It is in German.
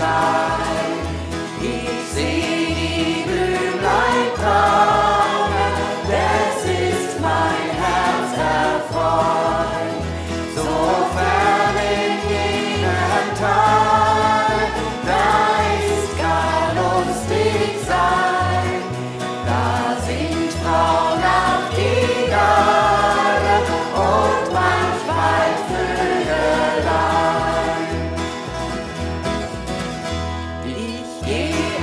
Sonnenschein. Ich seh die Blümlein kommen, das ist mein Herz erfreut. So fern in jenem Tal, da ist gar lustig sein. Da singt Frau Nachtigall und manchmal Vögelein. Ich geh